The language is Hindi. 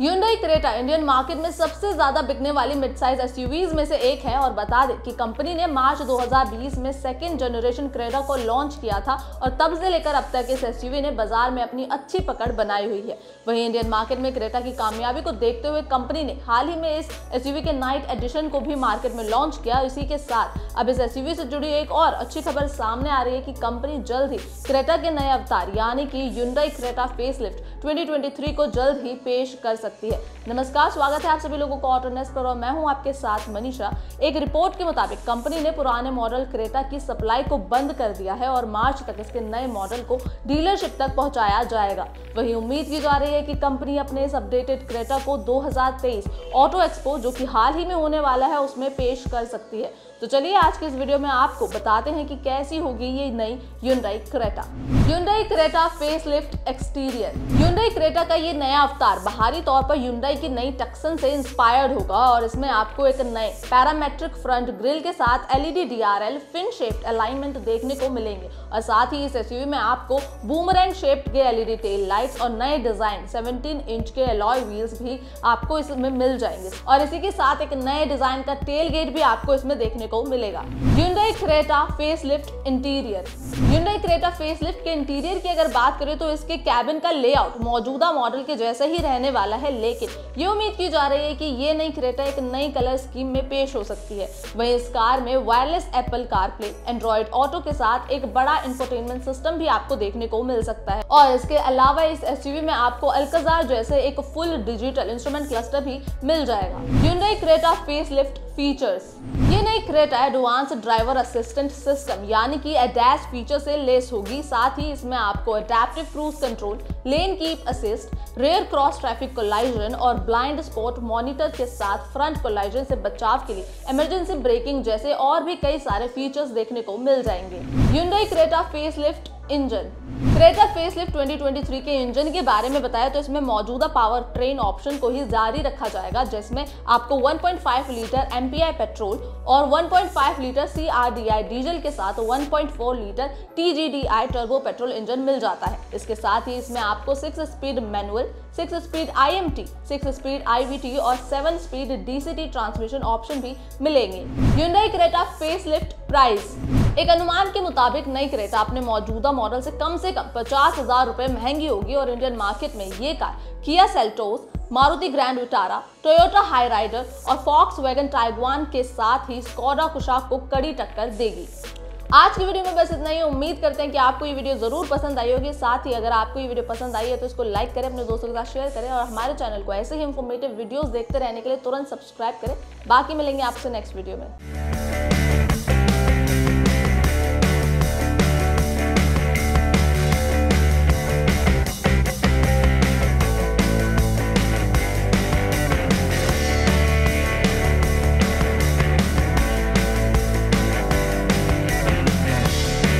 Hyundai क्रेटा इंडियन मार्केट में सबसे ज्यादा बिकने वाली मिड साइज एसयूवीज में से एक है और बता दें कि कंपनी ने मार्च 2020 में सेकेंड जनरेशन क्रेटा को लॉन्च किया था और तब से लेकर अब तक इस एसयूवी ने बाजार में अपनी अच्छी पकड़ बनाई हुई है। वहीं इंडियन मार्केट में क्रेटा की कामयाबी को देखते हुए कंपनी ने हाल ही में इस एसयूवी के नाइट एडिशन को भी मार्केट में लॉन्च किया। इसी के साथ अब इस एसयूवी से जुड़ी एक और अच्छी खबर सामने आ रही है कि कंपनी जल्द ही क्रेटा के नए अवतार यानी कि Hyundai क्रेटा फेसलिफ्ट 2023 को जल्द ही पेश कर सकती है। नमस्कार, स्वागत है आप सभी लोगों को ऑटो नेस्ट पर और मैं हूं आपके साथ मनीषा। एक रिपोर्ट के मुताबिक कंपनी ने पुराने मॉडल क्रेटा की सप्लाई को बंद कर दिया है और मार्च तक इसके नए मॉडल को डीलरशिप तक पहुंचाया जाएगा। वहीं उम्मीद की जा रही है कि कंपनी अपने इस अपडेटेड क्रेटा को 2023 ऑटो एक्सपो जो कि हाल ही में होने वाला है उसमें पेश कर सकती है। तो चलिए आज के इस वीडियो में आपको बताते हैं कि कैसी होगी ये नई Hyundai Creta. Hyundai Creta facelift exterior. Hyundai Creta का ये नया अवतार बाहरी तौर पर Hyundai की नई Tucson से इंस्पायर्ड होगा और इसमें आपको एक नए पैरामेट्रिक फ्रंट ग्रिल के साथ LED DRL fin shaped alignment देखने को मिलेंगे और साथ ही इस एसयूवी में आपको बूमरैंग शेप्ड के LED टेल लाइट्स और नए डिजाइन 17 इंच के एलॉय व्हील्स भी आपको इसमें मिल जाएंगे और इसी के साथ एक नए डिजाइन का टेल गेट भी आपको इसमें देखने को मिलेगा। Hyundai Creta facelift interior. Hyundai Creta facelift के इंटीरियर की अगर बात करें तो इसके कैबिन का लेआउट मौजूदा मॉडल के जैसा ही रहने वाला है, लेकिन ये उम्मीद की जा रही है कि ये नई क्रेटा एक नई कलर स्कीम में पेश हो सकती है। वहीं इस कार में wireless Apple CarPlay, Android auto के साथ एक बड़ा इंफोटेनमेंट सिस्टम भी आपको देखने को मिल सकता है और इसके अलावा इस एसयूवी में आपको अल्काजार जैसे एक फुल डिजिटल इंस्ट्रूमेंट क्लस्टर भी मिल जाएगा। Hyundai Creta facelift features. ये नई Creta advance driver assistant system यानी कि ADAS फीचर से लेस होगी। साथ ही इसमें आपको adaptive cruise control, lane keep assist, rear cross traffic collision और ब्लाइंड स्पॉट मॉनिटर के साथ फ्रंट कोलाइजन से बचाव के लिए इमरजेंसी ब्रेकिंग जैसे और भी कई सारे फीचर्स देखने को मिल जाएंगे। Hyundai Creta facelift engine. Creta facelift 2023 के इंजन के बारे में बताया तो इसमें मौजूदा पावर ट्रेन ऑप्शन को ही जारी रखा जाएगा, जिसमें आपको 1.5 लीटर MPI पेट्रोल और 1.5 लीटर CRDI डीजल के साथ 1.4 litre TGDI turbo petrol engine मिल जाता है। इसके साथ ही इसमें आपको 6 speed manual, 6 speed IMT, 6 speed IVT और 7 स्पीड DCT ट्रांसमिशन ऑप्शन भी मिलेंगे। Hyundai Creta facelift price. एक अनुमान के मुताबिक नई क्रेटा अपने मौजूदा मॉडल से कम 50,000 रुपए महंगी होगी और इंडियन मार्केट में ये car Kia Seltos, Maruti grand Vitara, Toyota Hyryder और Volkswagen टाइगवान के साथ ही Skoda कुशाक को कड़ी टक्कर देगी। आज की वीडियो में बस इतना ही। उम्मीद करते हैं कि आपको ये वीडियो जरूर पसंद आई होगी। साथ ही अगर आपको ये वीडियो पसंद आई है तो इसको लाइक करें, अपने दोस्तों के साथ शेयर करें और हमारे चैनल को ऐसे ही इंफॉर्मेटिव वीडियोस देखते रहने के लिए तुरंत सब्सक्राइब करें। बाकी मिलेंगे आपसे नेक्स्ट वीडियो में।